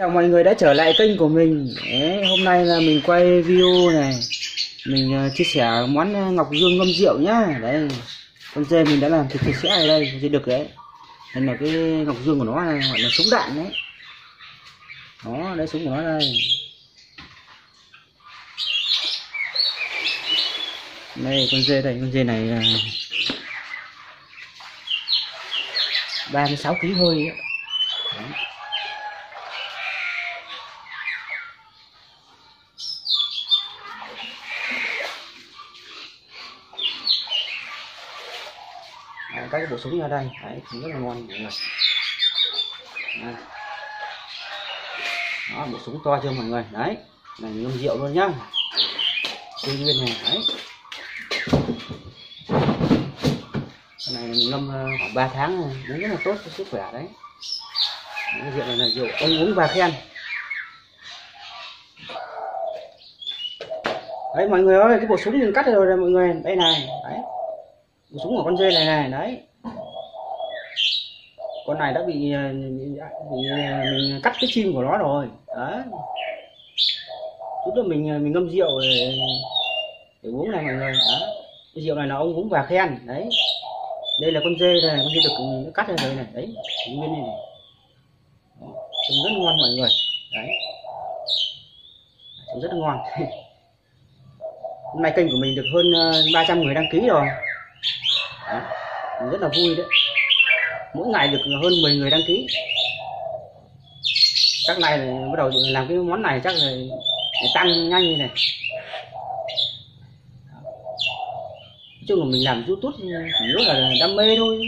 Chào mọi người đã trở lại kênh của mình. Đấy, hôm nay là mình quay video này, mình chia sẻ món ngọc dương ngâm rượu nhá. Đấy, con dê mình đã làm thịt sạch sẽ ở đây thì được đấy. Đây là cái ngọc dương của nó này, gọi là súng đạn đấy. Đó, đấy súng của nó đây. Đây con dê này, là 36 kg hơi đấy. Các cái bộ súng ra đây, đấy, rất là ngon mọi người. Đó, bộ súng to chưa mọi người, đấy, này ngâm rượu luôn nhá, tươi nguyên này, đấy. Cái này mình ngâm khoảng 3 tháng rồi, nó rất là tốt cho sức khỏe đấy. Cái rượu này là rượu ông uống bà khen. Đấy mọi người ơi, cái bộ súng mình cắt rồi này mọi người, đây này, đấy. Súng của con dê này này, đấy. Con này đã bị cắt cái chim của nó rồi. Đấy. Chút nữa mình ngâm rượu để uống này mọi người. Đó. Cái rượu này là ông uống và khen, đấy. Đây là con dê này, con dê được cắt rồi này, đấy. Nguyên này. Trông rất ngon mọi người. Đấy. Trông rất ngon. Hôm nay kênh của mình được hơn 300 người đăng ký rồi. Đó, mình rất là vui đấy, mỗi ngày được hơn 10 người đăng ký. Các này bắt đầu làm cái món này chắc là tăng nhanh như này. Nói chung là mình làm YouTube chỉ rất là đam mê thôi,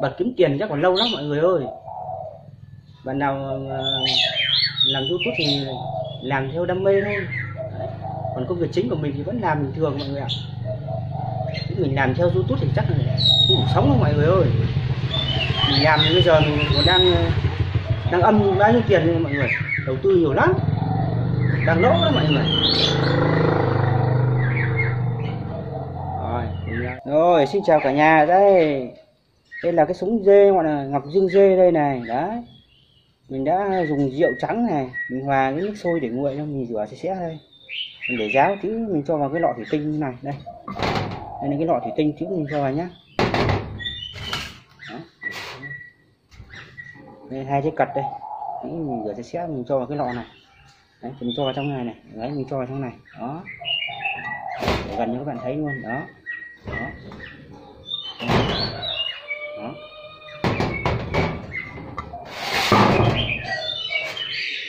bật kiếm tiền chắc còn lâu lắm mọi người ơi. Bạn nào làm YouTube thì làm theo đam mê thôi. Đấy. Còn công việc chính của mình thì vẫn làm bình thường mọi người ạ. Mình làm theo YouTube thì chắc là cũng sống không mọi người ơi. Mình làm bây giờ mình còn đang âm bao nhiêu tiền nên mọi người, đầu tư nhiều lắm, đang lỗ lắm mọi người. Rồi xin chào cả nhà. Đây là cái súng dê gọi là ngọc dương dê đây này, đấy. Mình đã dùng rượu trắng này, mình hòa với nước sôi để nguội cho mình rửa sạch sẽ đây. Mình để ráo tí mình cho vào cái lọ thủy tinh như này đây. Đây là cái lọ thủy tinh chúng mình cho vào nhá. Đó. Đây hai cái cật đây. Đấy, mình rửa sạch sẽ mình cho vào cái lọ này. Đấy, mình cho vào trong này này, đấy mình cho vào trong này. Đó. Để gần cho các bạn thấy luôn, đó. Đó. Đó.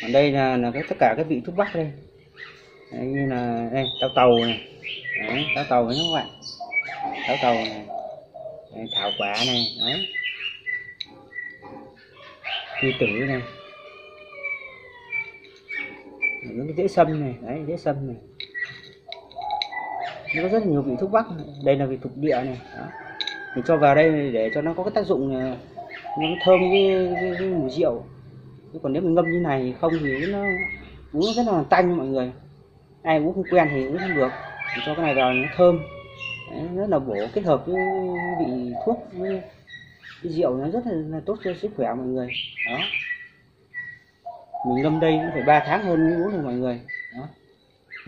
Còn đây là cái tất cả các vị thuốc bắc đây. Đấy, như là đây táo tàu này. Đấy, táo tàu đấy các bạn. Táo tàu này, đấy, thảo quả này, đấy, quy tử này, những cái dễ sâm này, đấy dễ sâm này, nó có rất nhiều vị thuốc bắc. Đây là vị thuộc địa này, đó. Mình cho vào đây để cho nó có cái tác dụng nó thơm cái mùi rượu. Còn nếu mình ngâm như này thì không thì nó uống rất là tanh mọi người. Ai uống không quen thì uống không được. Mình cho cái này vào nó thơm. Đấy, rất là bổ, kết hợp với vị thuốc với rượu nó rất là tốt cho sức khỏe mọi người. Đó. Mình ngâm đây cũng phải 3 tháng hơn mới uống được mọi người. Đó.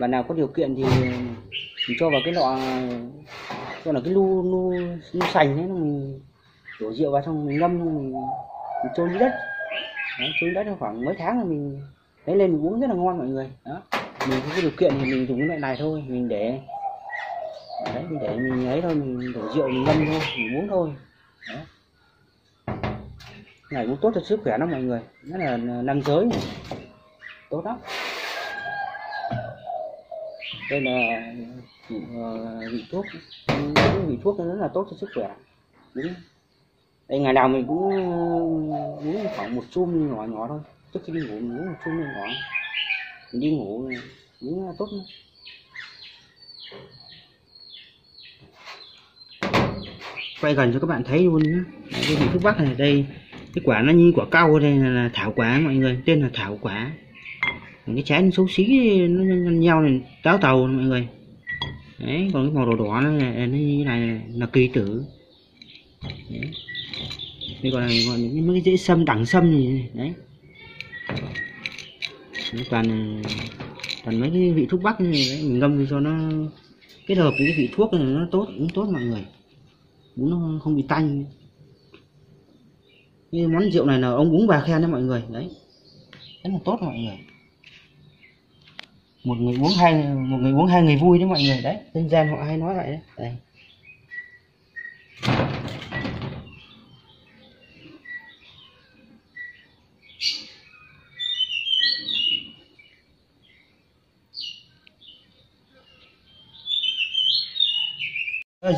Bạn nào có điều kiện thì mình cho vào cái lọ, cho là cái lu sành đấy, mình đổ rượu vào xong mình ngâm, mình chôn dưới đất. Đấy, chôn đất khoảng mấy tháng là mình lấy lên mình uống rất là ngon mọi người. Đó. Mình có điều kiện thì mình dùng cái loại này thôi, mình để đấy, mình để mình ấy thôi, mình đổ rượu mình ngâm thôi, mình uống thôi. Đó. Này cũng tốt cho sức khỏe lắm mọi người, rất là nam giới này. Tốt lắm. Đây là vị thuốc rất là tốt cho sức khỏe. Đúng. Đây ngày nào mình cũng uống khoảng 1 chum nhỏ nhỏ thôi, trước khi đi ngủ mình uống 1 chum nhỏ. Mình đi ngủ uống tốt lắm. Quay gần cho các bạn thấy luôn nhé. Đấy, cái vị thuốc bắc này đây, cái quả nó như quả cau, đây là thảo quả mọi người, tên là thảo quả. Còn cái trái nó xấu xí nó nhăn nhau này, táo tàu mọi người. Đấy, còn cái màu đỏ đỏ nó như thế này là kỳ tử. Đấy. Còn những cái dễ sâm, đẳng sâm gì này. Đấy. toàn mấy cái vị thuốc bắc này đấy, mình ngâm cho nó kết hợp với cái vị thuốc này nó tốt, cũng tốt mọi người, bún nó không bị tanh. Như món rượu này là ông uống bà khen đấy mọi người, đấy rất là tốt mọi người. Một người uống hai người vui đấy mọi người, đấy dân gian họ hay nói vậy đấy. Đây.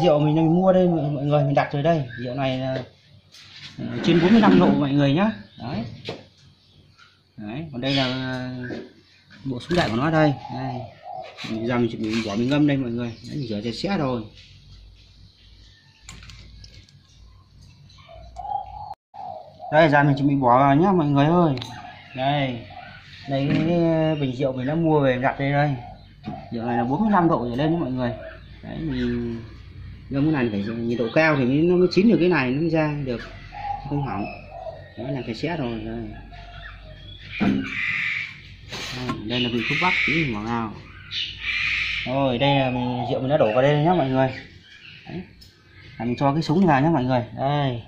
Rượu mình mua đây mọi người, mình đặt rồi đây. Rượu này là trên 45 độ mọi người nhá. Đấy. Đấy, còn đây là bộ súng đại của nó đây. Đây. Mình giờ mình chuẩn bị bỏ mình ngâm đây mọi người. Đấy, mình rửa sạch sẽ rồi. Đây giờ mình chuẩn bị bỏ vào nhá mọi người ơi. Đây. Đây cái bình rượu mình đã mua về đặt đây đây. Rượu này là 45 độ trở lên đấy mọi người. Đấy mình ngâm cái này phải nhiệt độ cao thì nó mới chín được, cái này nó ra được không hỏng. Đó là cái xé rồi đây. Đây là vị thuốc bắc tí mỏ ngào. Rồi đây là rượu mình đã đổ vào đây nhá mọi người. Đấy. Mình cho cái súng vào nhá mọi người. Đây.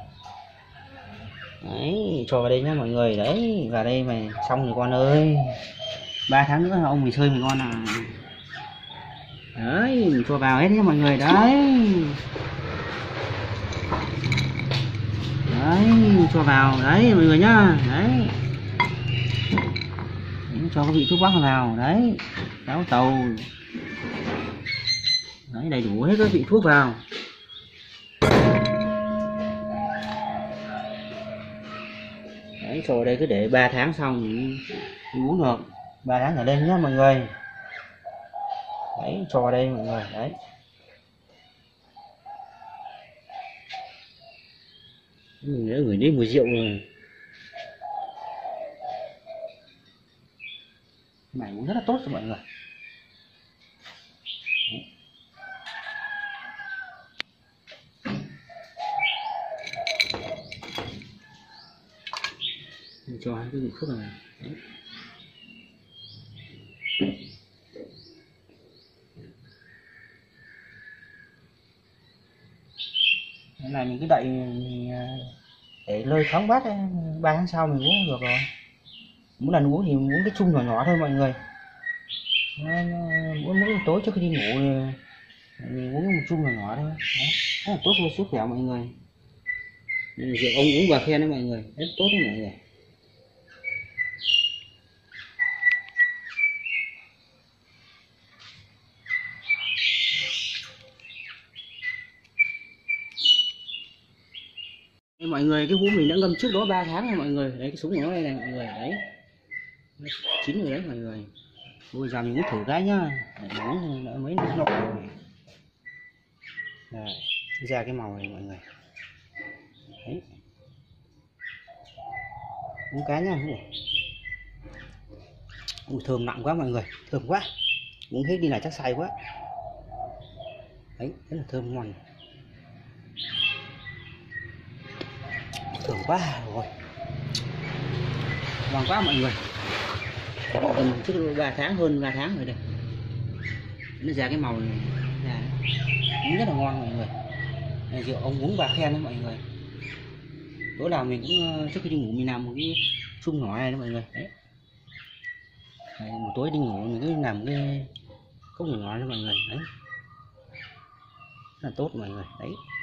Đấy, cho vào đây nhá mọi người. Đấy, vào đây mày xong rồi con ơi. 3 tháng nữa ông mình chơi mình con à. Đấy, mình cho vào hết nhá mọi người, đấy. Đấy, cho vào, đấy mọi người nhá, đấy. Đấy cho cái vị thuốc bắc vào, đấy. Táo tàu. Đấy, đầy đủ hết các vị thuốc vào. Đấy, cho vào đây cứ để 3 tháng xong thì uống được. 3 tháng ở đây nhá mọi người. Đấy, cho vào đây mọi người, đấy. Mình đã gửi đi mùi rượu rồi. Mày cũng rất là tốt cho mọi người. Đấy. Mình cho cái gì khúc này. Đấy. Này mình cứ đậy để lơi thoáng bát 3 tháng sau mình uống được rồi. Mỗi lần uống thì uống cái chung nhỏ nhỏ thôi mọi người. Mỗi tối trước khi đi ngủ mình uống một chung nhỏ nhỏ thôi. Rất là tốt cho sức khỏe mọi người. Rượu ông uống và khen đấy mọi người, rất tốt đấy mọi người. Mọi người cái hũ mình đã ngâm trước đó 3 tháng rồi mọi người, đấy cái súng của nó đây này mọi người, đấy chín rồi đấy mọi người. Ôi giờ mình cũng thử cái nhá, nóng đỡ mấy nọ rồi ra cái màu này mọi người, đấy uống cá nhá. Ui thơm nặng quá mọi người, thơm quá, uống hết đi là chắc say quá, đấy rất là thơm ngon. Thưởng quá rồi, ngon quá mọi người. Chứ 3 tháng hơn 3 tháng rồi đây, nó ra cái màu này, uống rất là ngon mọi người. Này rượu ông uống bà khen đấy mọi người. Tối nào mình cũng trước khi đi ngủ mình làm một cái chung nhỏ này đó mọi người. Đấy. Đấy, một tối đi ngủ mình cứ làm cái cốc nhỏ đó mọi người, đấy rất là tốt mọi người, đấy.